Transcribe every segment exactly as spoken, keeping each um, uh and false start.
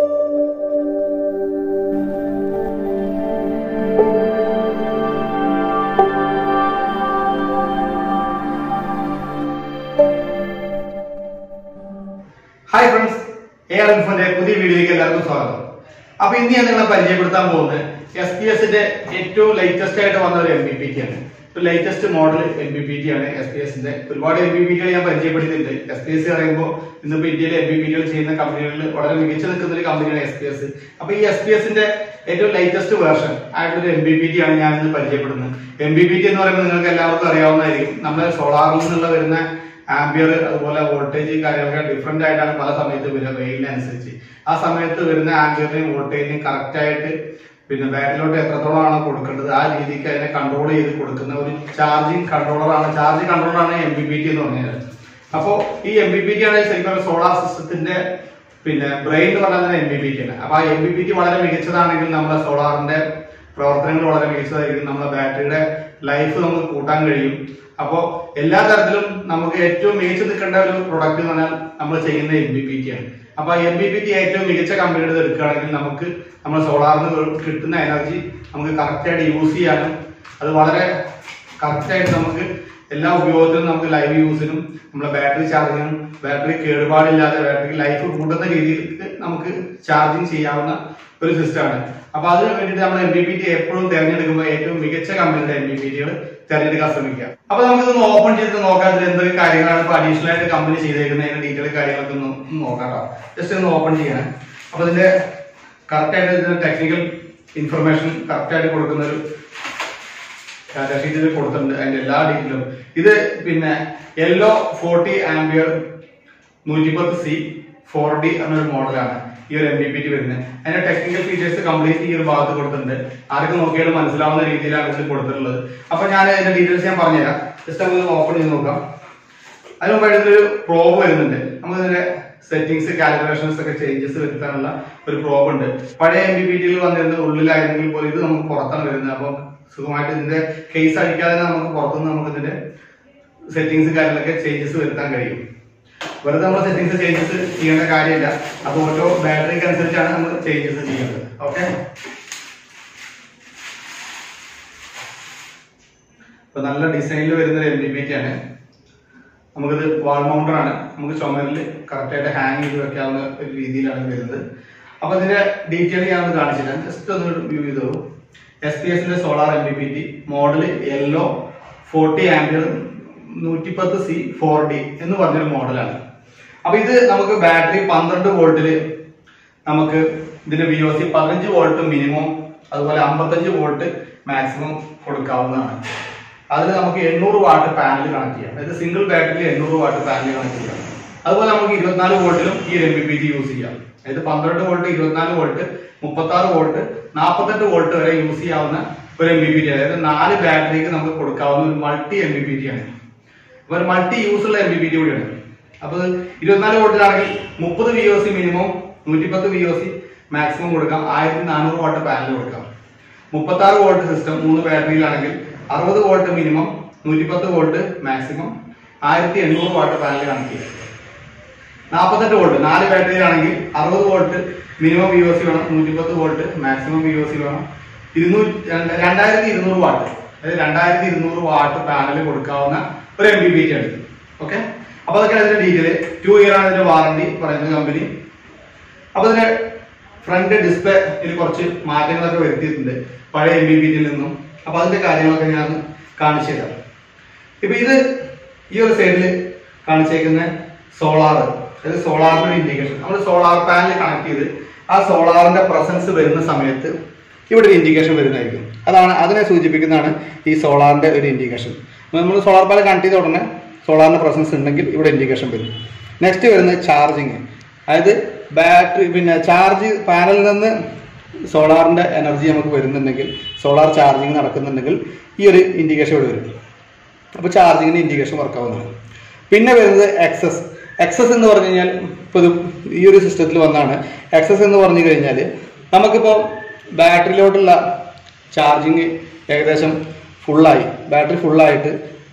Hi friends, A R N for a good video. Now, in India, S P S is the latest M B P T. The latest model M B P T is S P S. What M B P T is S P S. In the M B P T company S P S. S P S is the latest version. M B P T M B P T is Ampere voltage is different than the valence. As a method, ampere voltage correct with the battle control charging controller on a charging controller on M P P T on here. M P P T is a solar system brain or M P P T. M P P T Protein or the mixer in number battery, life on Kutangarim. Above Ella number two major the conduct productive on number saying the M B P T. About M B P T to make a compared to the recurring number, number solar krypton energy, among the corrected U C atom, other water corrected number, allow biotin of the live use in battery charging, battery care body, battery life, put on the charging Chiana. System. About the M B P T approved, there is a make a check on the M B P T. There is a customer. About the open is the Noka, then the Kayaka partition at the company, see the detail Kayaka Noka. Just an open here. About the corrected technical information, corrected protocol. That is the protocol and a large detail. Either pin yellow forty ampere multiple C, forty model. Your M B P T and a technical features completely your bath. Argon okay to Manzala and the detail the portal. Upon the details and Parnera, the stomach often in Oka. I don't buy the probe in the settings, calculations, changes with Panala, but probe and M B P T and the Ulila Polydom Portan. So, might in the case I can Portan settings, changes with Tangari. But the settings changes here in the cardiac about battery consumption changes here. Okay, so another design with the M B P T. Among the wall mounter, among the chomerly corrected hanging to a calendar with the other detail on just to view though. S P S in the solar M B P T model yellow forty ampere. one ten C four D in the one model. Now, we have battery twelve volt. We have V O C fifteen volt minimum, fifty-five volt maximum. That is, we have eight hundred watt panel. That is, single battery eight hundred watt panel. That is, we have twenty-four volt. This M B P T use. That is, twelve volt, twenty-four volt, thirty-five volt, forty-eight volt use. M B P T. That is, four battery multi M B P T. But multi-use M B P T. It is not a thirty V O C minimum, one ten V O C maximum, fourteen hundred watt panel. thirty-five volt system, three battery, sixty volt minimum, one ten volt maximum, eighteen hundred watt panel. forty-eight volt, four battery, sixty volt minimum V O C, one ten volt maximum V O C. two thousand two hundred watt. two thousand two hundred watt panel. M B P T. Okay? Now, two year warranty for any company. Now, the front display is a market with M B P T. Now, the car is a If you are saying solar, there is solar indication. Our solar panel is connected. Our solar presence is the same. Indication is That is solar indication. When we solar panel country, solar presence indication. Next is charging. That is battery charge panel solar energy solar charging indication. Charging indication work out. Access. Access in the original system. Access in the original. Battery charging. Full light, battery full light,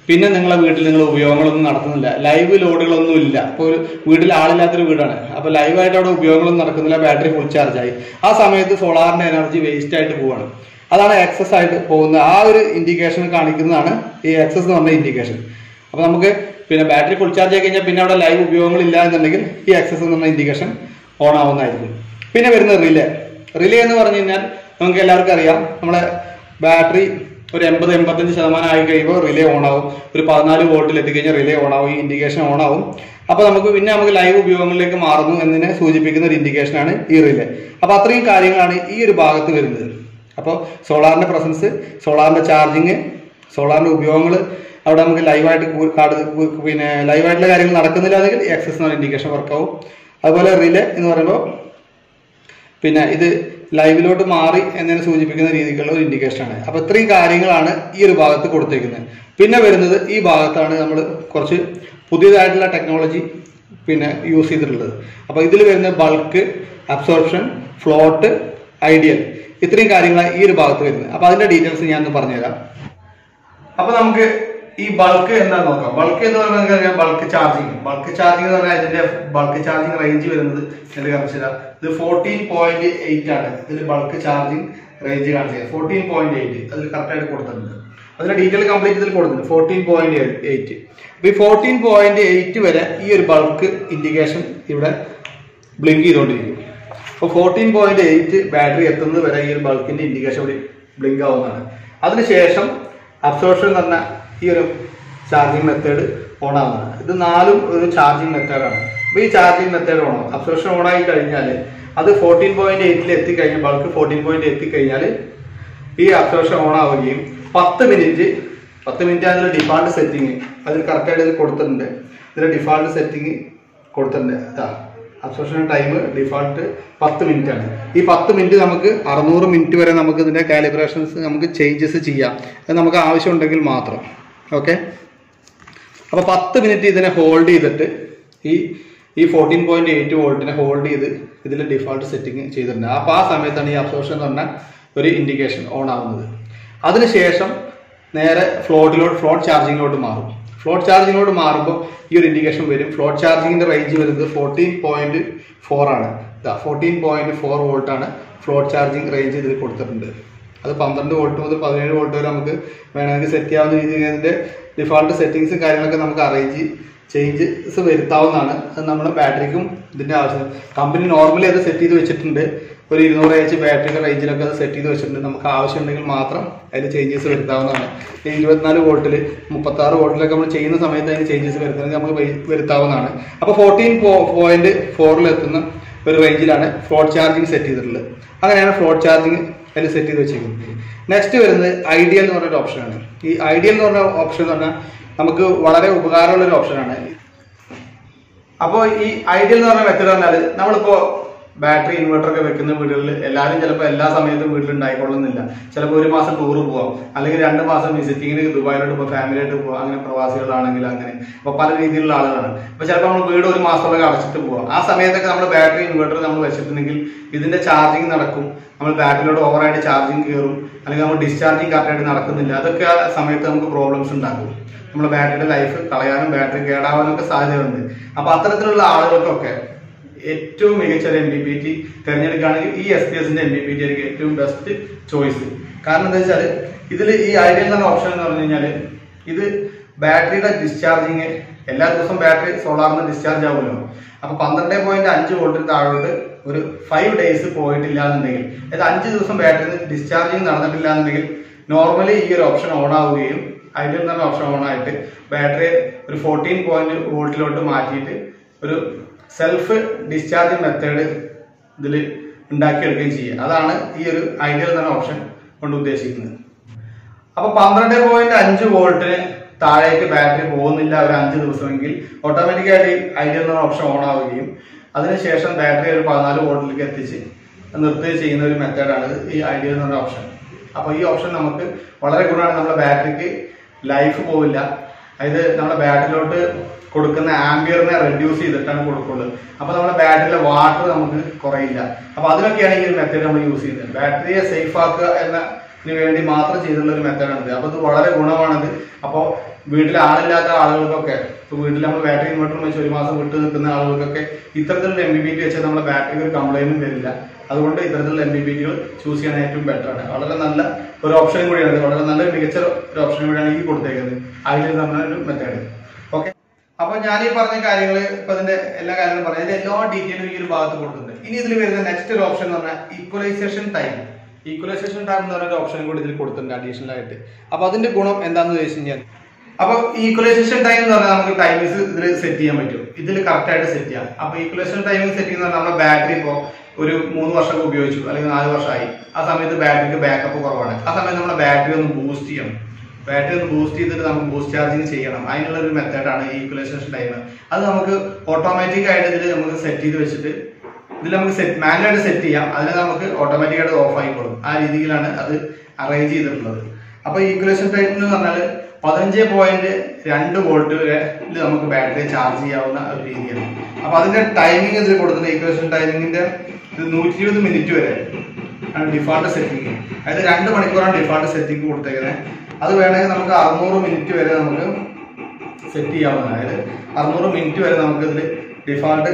പിന്നെ നിങ്ങളുടെ വീട്ടിൽ നിങ്ങൾ ഉപയോഗങ്ങളൊന്നും നടത്തുന്നില്ല, live ലോഡുകളൊന്നും ഇല്ല, ഇപ്പോൾ വീട്ടിൽ ആളില്ലാത്തൊരു വീടാണ്, അപ്പോൾ ലൈവായിട്ട് അവിടെ ഉപയോഗങ്ങളൊന്നും നടക്കുന്നില്ല, ബാറ്ററി ഫുൾ ചാർജ് ആയി, ആ സമയത്ത് സോളാറിന്റെ എനർജി വേസ്റ്റ് ആയിട്ട് പോവാണ്. അതാണ് എക്സസ് ആയിട്ട് പോകുന്ന ആ ഒരു ഇൻഡിക്കേഷൻ കാണിക്കുന്നതാണ് ഈ എക്സസ് എന്ന് പറഞ്ഞ ഇൻഡിക്കേഷൻ. അപ്പോൾ നമുക്ക് പിന്നെ ബാറ്ററി ഫുൾ ചാർജ് ആയി കഴിഞ്ഞാൽ പിന്നെ അവിടെ ലൈവ് ഉപയോഗങ്ങളില്ല എന്നുണ്ടെങ്കിൽ ഈ എക്സസ് എന്ന് പറഞ്ഞ ഇൻഡിക്കേഷൻ ഓൺ ആവുന്നതായിരിക്കും. പിന്നെ വരുന്നത് റിലേ. റിലേ എന്ന് പറഞ്ഞു കഴിഞ്ഞാൽ നമുക്ക് എല്ലാവർക്കും അറിയാം, നമ്മളെ ബാറ്ററി ഒരു എൺപത് എൺപത്തഞ്ച് ശതമാനം ആയി കഴിയുമ്പോൾ റിലേ ഓണാവും, ഒരു പതിനാല് വോൾട്ടിൽ എത്തിക്കഴിഞ്ഞാൽ റിലേ ഓണാവും, ഈ ഇൻഡിക്കേഷൻ ഓണാവും. അപ്പോൾ നമുക്ക് പിന്നെ നമുക്ക് ലൈവ് ഉപയോഗങ്ങളിലേക്ക് മാറുന്നു എന്നതിനെ സൂചിപ്പിക്കുന്ന ഒരു ഇൻഡിക്കേഷനാണ് ഈ റിലേ. അപ്പോൾ അത്രയും കാര്യങ്ങളാണ് ഈ ഒരു ഭാഗത്ത് വരുന്നത്. അപ്പോൾ സോളാറിൻ്റെ പ്രസൻസ്, സോളാറിൻ്റെ ചാർജിങ്, സോളാറിൻ്റെ ഉപയോഗങ്ങൾ, അവിടെ നമുക്ക് ലൈവായിട്ട് പിന്നെ ലൈവായിട്ടുള്ള കാര്യങ്ങൾ നടക്കുന്നില്ല എങ്കിൽ എക്സസ് എന്നുള്ള ഇൻഡിക്കേഷൻ വർക്കാവും. അതുപോലെ റിലേ എന്ന് പറയുമ്പോൾ പിന്നെ ഇത് ലൈവിലോട്ട് മാറി എന്നതിനെ സൂചിപ്പിക്കുന്ന രീതിക്കുള്ള ഒരു ഇൻഡിക്കേഷനാണ്. അപ്പോൾ ഇത്രയും കാര്യങ്ങളാണ് ഈ ഒരു ഭാഗത്ത് കൊടുത്തേക്കുന്നത്. പിന്നെ വരുന്നത് ഈ ഭാഗത്താണ് നമ്മൾ കുറച്ച് പുതിയതായിട്ടുള്ള ടെക്നോളജി പിന്നെ യൂസ് ചെയ്തിട്ടുള്ളത്. അപ്പോൾ ഇതിൽ വരുന്ന ബൾക്ക്, അബ്സോർപ്ഷൻ, ഫ്ലോട്ട്, ഐഡിയൽ, ഇത്രയും കാര്യങ്ങളാണ് ഈ ഒരു ഭാഗത്ത് വരുന്നത്. അപ്പോൾ അതിൻ്റെ ഡീറ്റെയിൽസ് ഞാനൊന്ന് പറഞ്ഞുതരാം. അപ്പോൾ നമുക്ക് ഈ ബൾക്ക് എന്താ നോക്കാം. ബൾക്ക് എന്ന് പറഞ്ഞാൽ ബൾക്ക് ചാർജിങ്. ബൾക്ക് ചാർജിങ് എന്ന് പറഞ്ഞാൽ ഇതിന്റെ ബൾക്ക് ചാർജിങ് റേഞ്ച് വരുന്നത് ഇതിൽ കാണിച്ചതാ, ഇത് ഫോർട്ടീൻ പോയിന്റ് എയ്റ്റ് ആണ്. ഇതിൽ ബൾക്ക് ചാർജിങ് റേഞ്ച് കാണിച്ചത് ഫോർട്ടീൻ പോയിന്റ് എയ്റ്റ് അതിൽ കറക്റ്റായിട്ട് കൊടുത്തിട്ടുണ്ട്. അതിന്റെ ഡീറ്റെയിൽ കംപ്ലീറ്റ് ഇതിൽ കൊടുത്തിട്ടുണ്ട് ഫോർട്ടീൻ പോയിന്റ് എയ്റ്റ്. അപ്പൊ ഈ ഫോർട്ടീൻ പോയിന്റ് എയ്റ്റ് വരെ ഈ ഒരു ബൾക്ക് ഇൻഡിക്കേഷൻ ഇവിടെ ബ്ലിങ്ക് ചെയ്തുകൊണ്ടിരിക്കും. അപ്പോൾ ഫോർട്ടീൻ പോയിന്റ് എയ്റ്റ് ബാറ്ററി എത്തുന്നത് വരെ ഈ ഒരു ബൾക്കിന്റെ ഇൻഡിക്കേഷൻ ഇവിടെ ബ്ലിങ്ക് ആവുന്നതാണ്. അതിനുശേഷം അബ്സോർപ്ഷൻ എന്ന് പറഞ്ഞാൽ ഈ ഒരു ചാർജിങ് മെത്തേഡ് ഓണാവുന്നതാണ്. ഇത് നാലും ഒരു ചാർജിങ് മെത്തേഡാണ്. അപ്പോൾ ഈ ചാർജിങ് മെത്തേഡ് ഓണാവും. അബ്സോർപ്ഷൻ ഓണായി കഴിഞ്ഞാൽ അത് ഫോർട്ടീൻ പോയിന്റ് എയ്റ്റിൽ എത്തിക്കഴിഞ്ഞാൽ ബൾക്ക് ഫോർട്ടീൻ പോയിന്റ് എത്തിക്കഴിഞ്ഞാൽ ഈ അബ്സോർപ്ഷൻ ഓണാവുകയും പത്ത് മിനിറ്റ് പത്ത് മിനിറ്റ് അതിൽ ഡിഫാൾട്ട് സെറ്റിങ് അതിൽ കറക്റ്റായിട്ട് ഇത് കൊടുത്തിട്ടുണ്ട്. ഇതിൽ ഡിഫാൾട്ട് സെറ്റിങ് കൊടുത്തിട്ടുണ്ട്. അതാ അബ്സോർപ്ഷൻ ടൈം ഡിഫാൾട്ട് പത്ത് മിനിറ്റ് ആണ്. ഈ പത്ത് മിനിറ്റ് നമുക്ക് അറുന്നൂറ് മിനിറ്റ് വരെ നമുക്ക് ഇതിൻ്റെ കാലിബ്രേഷൻസ് നമുക്ക് ചേഞ്ചസ് ചെയ്യാം, അത് നമുക്ക് ആവശ്യമുണ്ടെങ്കിൽ മാത്രം. ഓക്കെ, അപ്പോൾ പത്ത് മിനിറ്റ് ഇതിനെ ഹോൾഡ് ചെയ്തിട്ട് ഈ ഈ ഫോർട്ടീൻ പോയിന്റ് എയ്റ്റ് വോൾട്ടിനെ ഹോൾഡ് ചെയ്ത് ഇതിൽ ഡിഫാൾട്ട് സെറ്റിങ് ചെയ്തിട്ടുണ്ട്. അപ്പോൾ ആ സമയത്താണ് ഈ അബ്സോർപ്ഷൻ എന്ന് പറഞ്ഞ ഒരു ഇൻഡിക്കേഷൻ ഓൺ ആവുന്നത്. അതിനുശേഷം നേരെ ഫ്ലോട്ടിലോട്ട് ഫ്ലോട്ട് ചാർജിങ്ങിലോട്ട് മാറും. ഫ്ലോട്ട് ചാർജിങ്ങിലോട്ട് മാറുമ്പോൾ ഈ ഒരു ഇൻഡിക്കേഷൻ വരും. ഫ്ലോട്ട് ചാർജിങ്ങിന്റെ റേഞ്ച് വരുന്നത് ഫോർട്ടീൻ പോയിന്റ് ഫോർ ആണ്. ഫോർട്ടീൻ പോയിന്റ് ഫോർ വോൾട്ടാണ് ഫ്ലോട്ട് ചാർജിങ് റേഞ്ച് ഇതിൽ കൊടുത്തിട്ടുണ്ട്. അത് പന്ത്രണ്ട് വോൾട്ട് മുതൽ പതിനേഴ് വോൾട്ട് വരെ നമുക്ക് വേണമെങ്കിൽ സെറ്റ് ചെയ്യാവുന്ന രീതിയിൽ ഇതിൻ്റെ ഡിഫാൾട്ട് സെറ്റിങ്സും കാര്യങ്ങളൊക്കെ നമുക്ക് അറേഞ്ച് ചേഞ്ചസ് വരുത്താവുന്നതാണ്. അത് നമ്മുടെ ബാറ്ററിക്കും ഇതിൻ്റെ ആവശ്യം കമ്പനി നോർമലി അത് സെറ്റ് ചെയ്ത് വെച്ചിട്ടുണ്ട്. ഒരു ഇരുന്നൂറ് എച്ച് ബാറ്ററിയുടെ റേഞ്ചിലൊക്കെ അത് സെറ്റ് ചെയ്ത് വെച്ചിട്ടുണ്ട്. നമുക്ക് ആവശ്യമുണ്ടെങ്കിൽ മാത്രം അതിൽ ചേഞ്ചസ് വരുത്താവുന്നതാണ്. ഈ ഇരുപത്തിനാല് വോൾട്ടിൽ മുപ്പത്താറ് വോൾട്ടിലൊക്കെ നമ്മൾ ചെയ്യുന്ന സമയത്ത് അതിന് ചേഞ്ചസ് വരുത്തണമെങ്കിൽ നമുക്ക് വരുത്താവുന്നതാണ്. അപ്പോൾ ഫോർട്ടീൻ പോയിന്റ് ഫോറിലെത്തുന്ന ഒരു റേഞ്ചിലാണ് ഫ്ലോട്ട് ചാർജിങ് സെറ്റ് ചെയ്തിട്ടുള്ളത്. അങ്ങനെയാണ് ഫ്ലോട്ട് ചാർജിങ് അതിൽ സെറ്റ് ചെയ്ത് വെച്ചിരിക്കുന്നത്. നെക്സ്റ്റ് വരുന്നത് ഐഡിയൽ എന്ന് പറഞ്ഞൊരു ഓപ്ഷനാണ്. ഈ ഐഡിയൽ എന്ന് പറഞ്ഞ ഓപ്ഷൻ എന്ന് പറഞ്ഞാൽ നമുക്ക് വളരെ ഉപകാരമുള്ളൊരു ഓപ്ഷനാണ്. അപ്പോൾ ഈ ഐഡിയൽ എന്ന് പറഞ്ഞ മെത്തേഡ് പറഞ്ഞാൽ നമ്മളിപ്പോൾ ബാറ്ററി ഇൻവെർട്ടറൊക്കെ വെക്കുന്ന വീടുകളിൽ എല്ലാവരും ചിലപ്പോൾ എല്ലാ സമയത്തും വീട്ടിലുണ്ടായിക്കൊള്ളുന്നില്ല. ചിലപ്പോൾ ഒരു മാസം ടൂറ് പോവാം, അല്ലെങ്കിൽ രണ്ട് മാസം വിസിറ്റിങ്ങിന് ദുബായിലോട്ട് പോകാം, ഫാമിലിയായിട്ട് പോകാം, അങ്ങനെ പ്രവാസികളാണെങ്കിൽ അങ്ങനെ അപ്പോൾ പല രീതിയിലുള്ള ആളുകളാണ്. അപ്പോൾ ചിലപ്പോൾ നമ്മൾ വീട് ഒരു മാസത്തോടെ അടച്ചിട്ട് പോവാം. ആ സമയത്തൊക്കെ നമ്മൾ ബാറ്ററി ഇൻവെർട്ടർ നമ്മൾ വെച്ചിട്ടുണ്ടെങ്കിൽ ഇതിൻ്റെ ചാർജിങ് നടക്കും, നമ്മൾ ബാറ്ററിയിലോട്ട് ഓവറായിട്ട് ചാർജിങ് കയറും, അല്ലെങ്കിൽ നമ്മൾ ഡിസ്ചാർജിങ് കറക്റ്റായിട്ട് നടക്കുന്നില്ല. അതൊക്കെ ആ സമയത്ത് നമുക്ക് പ്രോബ്ലംസ് ഉണ്ടാകും. നമ്മുടെ ബാറ്ററിയുടെ ലൈഫ് കളയാനും ബാറ്ററി കേടാവാനും ഒക്കെ സാധ്യതയുണ്ട്. അപ്പോൾ അത്തരത്തിലുള്ള ആളുകൾക്കൊക്കെ ഏറ്റവും മികച്ച ഒരു എം ബി പി ടി തിരഞ്ഞെടുക്കുകയാണെങ്കിൽ ഈ എസ് പി എസിന്റെ എം ബി പി ടി ആയിരിക്കും ഏറ്റവും ബെസ്റ്റ് ചോയ്സ്. കാരണം എന്താ വെച്ചാൽ ഇതിൽ ഈ ഐഡിയൽ എന്ന ഓപ്ഷൻ എന്ന് പറഞ്ഞു കഴിഞ്ഞാൽ ഇത് ബാറ്ററിയുടെ ഡിസ്ചാർജിങ് എല്ലാ ദിവസവും ബാറ്ററി സോളാറിന് ഡിസ്ചാർജ് ആവുമല്ലോ. അപ്പൊ പന്ത്രണ്ട് പോയിന്റ് അഞ്ച് വോൾട്ടിന് താഴോട്ട് ഒരു ഫൈവ് ഡേയ്സ് പോയിട്ടില്ല എന്നുണ്ടെങ്കിൽ, അതായത് അഞ്ച് ദിവസം ബാറ്ററിയിൽ ഡിസ്ചാർജിങ് നടന്നിട്ടില്ല എന്നുണ്ടെങ്കിൽ നോർമലി ഈ ഒരു ഓപ്ഷൻ ഓൺ ആവുകയും ഐഡിയൽ എന്ന ഓപ്ഷൻ ഓൺ ആയിട്ട് ബാറ്ററി ഒരു ഫോർട്ടീൻ പോയിന്റ് വോൾട്ടിലോട്ട് മാറ്റിയിട്ട് ഒരു സെൽഫ് ഡിസ്ചാർജ് മെത്തേഡ് ഇതിൽ ഉണ്ടാക്കിയെടുക്കുകയും ചെയ്യുക. അതാണ് ഈ ഒരു ഐഡിയൽ എന്ന ഓപ്ഷൻ കൊണ്ട് ഉദ്ദേശിക്കുന്നത്. അപ്പോൾ പന്ത്രണ്ട് പോയിന്റ് അഞ്ച് വോൾട്ടിന് താഴേക്ക് ബാറ്ററി പോകുന്നില്ല ഒരു അഞ്ച് ദിവസമെങ്കിൽ ഓട്ടോമാറ്റിക്കായിട്ട് ഐഡിയൽ എന്ന ഓപ്ഷൻ ഓൺ ആവുകയും അതിനുശേഷം ബാറ്ററി ഒരു പതിനാല് വോൾട്ടിലേക്ക് എത്തിച്ച് നിർത്തുകയും ചെയ്യുന്ന ഒരു മെത്തേഡാണ് ഈ ഐഡിയൽ എന്ന ഓപ്ഷൻ. അപ്പോൾ ഈ ഓപ്ഷൻ നമുക്ക് വളരെ ഗുണമാണ്. നമ്മുടെ ബാറ്ററിക്ക് ലൈഫ് പോവില്ല. അതായത് നമ്മുടെ ബാറ്ററിയിലോട്ട് കൊടുക്കുന്ന ആംബിയറിനെ റെഡ്യൂസ് ചെയ്തിട്ടാണ് കൊടുക്കുന്നത്. അപ്പോൾ നമ്മുടെ ബാറ്ററിയിലെ വാട്ടർ നമുക്ക് കുറയില്ല. അപ്പോൾ അതിനൊക്കെയാണ് ഈ ഒരു മെത്തേഡ് നമ്മൾ യൂസ് ചെയ്യുന്നത്. ബാറ്ററിയെ സേഫ് ആക്കുക എന്നതിന് വേണ്ടി മാത്രം ചെയ്തിട്ടുള്ള ഒരു മെത്തേഡാണിത്. അപ്പോൾ ഇത് വളരെ ഗുണമാണിത്. അപ്പോൾ വീട്ടിൽ ആളില്ലാത്ത ആളുകൾക്കൊക്കെ ഇപ്പോൾ വീട്ടിൽ നമ്മൾ ബാറ്ററി ഇൻവെർട്ടറും വെച്ച് ഒരു മാസം വിട്ടു നിൽക്കുന്ന ആളുകൾക്കൊക്കെ ഇത്തരത്തിലുള്ള എം ബി പി ടി വെച്ചാൽ നമ്മുടെ ബാറ്ററിക്ക് ഒരു കംപ്ലൈൻറ്റും വരില്ല. അതുകൊണ്ട് ഇത്തരത്തിലുള്ള എം ബി പി ടികൾ ചൂസ് ചെയ്യാൻ ഏറ്റവും ബെറ്ററാണ്. വളരെ നല്ല ഒരു ഓപ്ഷൻ കൂടിയാണ്, വളരെ നല്ല മികച്ച ഒരു ഓപ്ഷൻ കൂടിയാണ് ഈ കൊടുത്തേക്കുന്നത്. അതിൽ നമ്മളൊരു മെത്തേഡ് ഓക്കെ. അപ്പൊ ഞാൻ ഈ പറഞ്ഞ കാര്യങ്ങൾ ഇപ്പൊ ഇതിന്റെ എല്ലാ കാര്യങ്ങളും പറഞ്ഞു, ഇതിന്റെ എല്ലാ ഡീറ്റെയിലും ഈ ഒരു ഭാഗത്ത് കൊടുത്തിട്ടുണ്ട്. ഇനി ഇതിൽ വരുന്ന നെക്സ്റ്റ് ഒരു ഓപ്ഷൻ എന്ന് പറഞ്ഞാൽ ഈക്വലൈസേഷൻ ടൈം. ഈക്വലൈസേഷൻ ടൈം എന്ന് പറഞ്ഞ ഒരു ഓപ്ഷൻ കൂടി ഇതിൽ കൊടുത്തിട്ടുണ്ട് അഡീഷണൽ ആയിട്ട്. അപ്പൊ അതിന്റെ ഗുണം എന്താണെന്ന് ചോദിച്ചു കഴിഞ്ഞാൽ, അപ്പൊ ഈക്വലൈസേഷൻ ടൈം എന്ന് പറഞ്ഞാൽ നമുക്ക് ടൈമിങ്സ് ഇതിൽ സെറ്റ് ചെയ്യാൻ പറ്റും, ഇതിൽ കറക്റ്റ് ആയിട്ട് സെറ്റ് ചെയ്യാം. അപ്പൊ ഈക്വലൈസേഷൻ ടൈമിങ് സെറ്റ് ചെയ്യുന്ന നമ്മുടെ ബാറ്ററി ഇപ്പോ ഒരു മൂന്ന് വർഷം ഉപയോഗിച്ചു അല്ലെങ്കിൽ നാല് വർഷമായി, ആ സമയത്ത് ബാറ്ററിക്ക് ബാക്കപ്പ് കുറവാണ്. ആ സമയത്ത് നമ്മുടെ ബാറ്ററി ഒന്ന് ബൂസ്റ്റ് ചെയ്യണം. ബാറ്ററി ഒന്ന് ബൂസ്റ്റ് ചെയ്തിട്ട് നമുക്ക് ബൂസ്റ്റ് ചാർജിങ് ചെയ്യണം. അതിനുള്ള ഒരു മെത്തേഡാണ് ഈക്വലൈസേഷൻ ടൈം. അത് നമുക്ക് ഓട്ടോമാറ്റിക് ആയിട്ട് ഇതിൽ നമുക്ക് സെറ്റ് ചെയ്ത് വെച്ചിട്ട് ഇതിൽ നമുക്ക് സെറ്റ് മാനുവലായിട്ട് സെറ്റ് ചെയ്യാം. അതിനെ നമുക്ക് ഓട്ടോമാറ്റിക്കായിട്ട് ഓഫ് ആയിക്കോളും. ആ രീതിയിലാണ് അത് അറേഞ്ച് ചെയ്തിട്ടുള്ളത്. അപ്പൊ ഈക്വലൈസേഷൻ ടൈം എന്ന് പറഞ്ഞാൽ പതിനഞ്ച് പോയിന്റ് രണ്ട് വോൾട്ട് വരെ നമുക്ക് ബാറ്ററി ചാർജ് ചെയ്യാവുന്ന ഒരു രീതിയാണ്. അപ്പൊ അതിന്റെ ടൈമിംഗ് ഇതിൽ കൊടുത്തിട്ടുണ്ട്. ഈക്വലൈസേഷൻ ടൈമിങ്ങിന്റെ ഇത് നൂറ്റി ഇരുപത് മിനിറ്റ് വരെ ആണ് ഡിഫാൾട്ട് സെറ്റിംഗ്. അതായത് രണ്ട് മണിക്കൂറാണ് ഡിഫാൾട്ട് സെറ്റിംഗ് കൊടുത്തേക്കുന്നത്. അത് വേണമെങ്കിൽ നമുക്ക് അറുന്നൂറ് മിനിറ്റ് വരെ നമുക്ക് സെറ്റ് ചെയ്യാവുന്നതാണ്. അതായത് അറുന്നൂറ് മിനിറ്റ് വരെ നമുക്ക് ഇതിൽ ഡിഫാൾട്ട്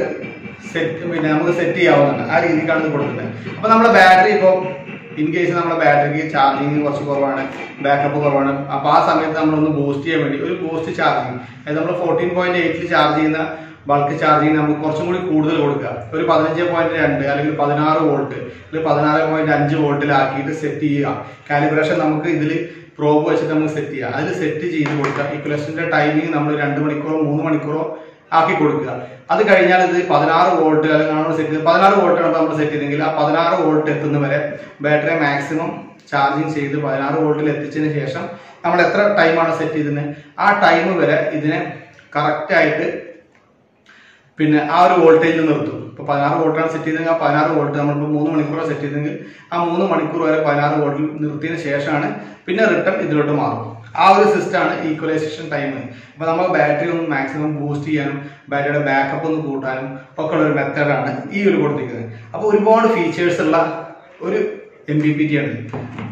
സെറ്റ് പിന്നെ നമുക്ക് സെറ്റ് ചെയ്യാവുന്നതാണ്. ആ രീതിക്കാണ് ഇത് കൊടുക്കുന്നത്. അപ്പൊ നമ്മുടെ ബാറ്ററി ഇപ്പോൾ ഇൻ കേസ് നമ്മുടെ ബാറ്ററിക്ക് ചാർജിങ് കുറച്ച് കുറവാണ്, ബാക്കപ്പ് കുറവാണ്. അപ്പോൾ ആ സമയത്ത് നമ്മളൊന്ന് ബൂസ്റ്റ് ചെയ്യാൻ വേണ്ടി ഒരു ബൂസ്റ്റ് ചാർജിങ്, അതായത് നമ്മൾ ഫോർട്ടീൻ പോയിന്റ് എയ്റ്റിൽ ചാർജ് ചെയ്യുന്ന ബൾക്ക് ചാർജിങ് നമുക്ക് കുറച്ചും കൂടി കൂടുതൽ കൊടുക്കുക. ഒരു പതിനഞ്ച് പോയിന്റ് രണ്ട് അല്ലെങ്കിൽ പതിനാറ് വോൾട്ട് അല്ലെങ്കിൽ പതിനാറ് പോയിന്റ് അഞ്ച് വോൾട്ടിലാക്കിയിട്ട് സെറ്റ് ചെയ്യുക. കാലിബ്രേഷൻ നമുക്ക് ഇതിൽ പ്രോബ് വെച്ചിട്ട് നമുക്ക് സെറ്റ് ചെയ്യുക. അതിൽ സെറ്റ് ചെയ്ത് കൊടുക്കുക. ഈക്വലൈസേഷൻ്റെ ടൈമിങ് നമ്മൾ രണ്ട് മണിക്കൂറോ മൂന്ന് മണിക്കൂറോ ആക്കി കൊടുക്കുക. അത് കഴിഞ്ഞാൽ ഇത് പതിനാറ് വോൾട്ട് അല്ലെങ്കിൽ നമ്മൾ സെറ്റ് ചെയ്ത് പതിനാറ് വോൾട്ടാണ് നമ്മൾ സെറ്റ് ചെയ്തെങ്കിൽ ആ പതിനാറ് വോൾട്ട് എത്തുന്നവരെ ബാറ്ററി മാക്സിമം ചാർജിങ് ചെയ്ത് പതിനാറ് വോൾട്ടിൽ എത്തിച്ചതിന് ശേഷം നമ്മൾ എത്ര ടൈമാണ് സെറ്റ് ചെയ്തത് ആ ടൈം വരെ ഇതിനെ കറക്റ്റായിട്ട് പിന്നെ ആ ഒരു വോൾട്ടേജിൽ നിർത്തും. ഇപ്പോൾ പതിനാറ് വോൾട്ടാണ് സെറ്റ് ചെയ്തെങ്കിൽ ആ പതിനാറ് വോൾട്ട് നമ്മളിപ്പോൾ മൂന്ന് മണിക്കൂറാണ് സെറ്റ് ചെയ്തെങ്കിൽ ആ മൂന്ന് മണിക്കൂർ വരെ പതിനാറ് വോൾട്ടിൽ നിർത്തിയതിന് ശേഷമാണ് പിന്നെ റിട്ടേൺ ഇതിലോട്ട് മാറും. ആ ഒരു സിസ്റ്റമാണ് ഈക്വലൈസേഷൻ ടൈം. അപ്പോൾ നമ്മൾ ബാറ്ററി ഒന്ന് മാക്സിമം ബൂസ്റ്റ് ചെയ്യാനും ബാറ്ററിയുടെ ബാക്കപ്പ് ഒന്ന് കൂട്ടാനും ഒക്കെ ഉള്ള ഒരു മെത്തേഡാണ് ഈ ഒരു കൊടുത്തിരിക്കുന്നത്. അപ്പോൾ ഒരുപാട് ഫീച്ചേഴ്സ് ഉള്ള ഒരു എം ബി പി ടി ആണ്.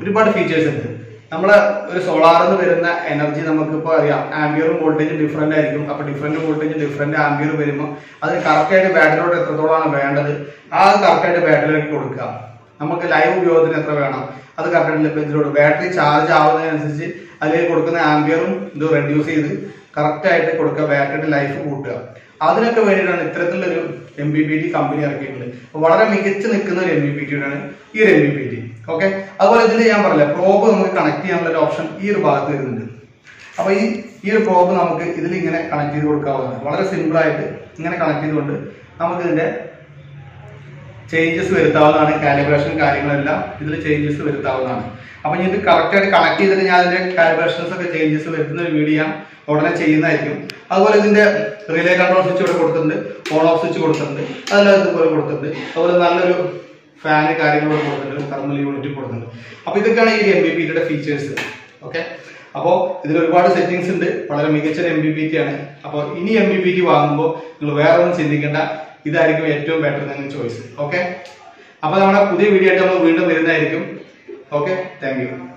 ഒരുപാട് ഫീച്ചേഴ്സ് ഉണ്ട്. നമ്മളെ ഒരു സോളാറിൽ നിന്ന് വരുന്ന എനർജി നമുക്കിപ്പോൾ അറിയാം, ആംബിയറും വോൾട്ടേജും ഡിഫറൻ്റ് ആയിരിക്കും. അപ്പോൾ ഡിഫറൻറ്റ് വോൾട്ടേജ് ഡിഫറൻറ്റ് ആംബിയർ വരുമ്പോൾ അത് കറക്റ്റായിട്ട് ബാറ്ററിയോട് എത്രത്തോളമാണ് വേണ്ടത് ആ കറക്റ്റായിട്ട് ബാറ്ററിയിലേക്ക് കൊടുക്കുക. നമുക്ക് ലൈവ് ഉപയോഗത്തിന് എത്ര വേണം അത് കറക്റ്റായിട്ട് ലഭ്യത്തിലോട് ബാറ്ററി ചാർജ് ആവുന്നതിനനുസരിച്ച് അതിലേക്ക് കൊടുക്കുന്ന ആംബിയറും ഇത് റെഡ്യൂസ് ചെയ്ത് കറക്റ്റായിട്ട് കൊടുക്കുക. ബാറ്ററിയുടെ ലൈഫ് കൂട്ടുക. അതിനൊക്കെ വേണ്ടിയിട്ടാണ് ഇത്തരത്തിലൊരു M B P T company ഇറക്കിയിട്ടുള്ളത്. അപ്പോൾ വളരെ മികച്ച് നിൽക്കുന്ന ഒരു എം ബി പി ടിയുടെയാണ് ഈ ഒരു M B P T. Okay, അതുപോലെ ഇതിൽ ഞാൻ പറഞ്ഞില്ല പ്രോബ് നമുക്ക് കണക്ട് ചെയ്യാനുള്ള ഒരു ഓപ്ഷൻ ഈ ഒരു ഭാഗത്ത് വരുന്നുണ്ട്. അപ്പോൾ ഈ ഈ ഒരു പ്രോബ് നമുക്ക് ഇതിലിങ്ങനെ കണക്ട് ചെയ്ത് കൊടുക്കാവുന്നതാണ്. വളരെ സിമ്പിളായിട്ട് ഇങ്ങനെ കണക്ട് ചെയ്തുകൊണ്ട് നമുക്കിതിൻ്റെ ചേഞ്ചസ് വരുത്താവുന്നതാണ്. കാലിബ്രേഷൻ കാര്യങ്ങളെല്ലാം ഇതിൽ ചേഞ്ചസ് വരുത്താവുന്നതാണ്. അപ്പം ഇത് കറക്റ്റായിട്ട് കണക്ട് ചെയ്തിട്ട് ഞാൻ ഇതിൻ്റെ കാലിബ്രേഷൻസ് ഒക്കെ ചേഞ്ചസ് വരുത്തുന്ന ഒരു വീഡിയോ ഉടനെ ചെയ്യുന്നതായിരിക്കും. അതുപോലെ ഇതിൻ്റെ റിലേ കൺട്രോൾ സ്വിച്ച് ഇവിടെ കൊടുത്തിട്ടുണ്ട്, ഓൺ ഓഫ് സ്വിച്ച് കൊടുത്തിട്ടുണ്ട്, അതെല്ലാം ഇതുപോലെ കൊടുത്തിട്ടുണ്ട്. അതുപോലെ നല്ലൊരു ഫാന് കാര്യങ്ങളോട് കൊടുത്തിട്ടുണ്ട്, തെർമൽ യൂണിറ്റ് കൊടുത്തിട്ടുണ്ട്. അപ്പോൾ ഇതൊക്കെയാണ് ഈ എം ബി പി ടിയുടെ ഫീച്ചേഴ്സ്. ഓക്കെ, അപ്പോൾ ഇതിൽ ഒരുപാട് സെറ്റിംഗ്സ് ഉണ്ട്. വളരെ മികച്ച എം ബി പി ടി ആണ്. അപ്പോൾ ഇനി എം ബി പി ടി വാങ്ങുമ്പോൾ നിങ്ങൾ വേറെ ഒന്നും ചിന്തിക്കേണ്ട, ഇതായിരിക്കും ഏറ്റവും ബെറ്റർ തന്നെ ചോയ്സ്. ഓക്കെ, അപ്പോൾ നമ്മുടെ പുതിയ വീഡിയോ ആയിട്ട് നമ്മൾ വീണ്ടും വരുന്നതായിരിക്കും. Okay, thank U.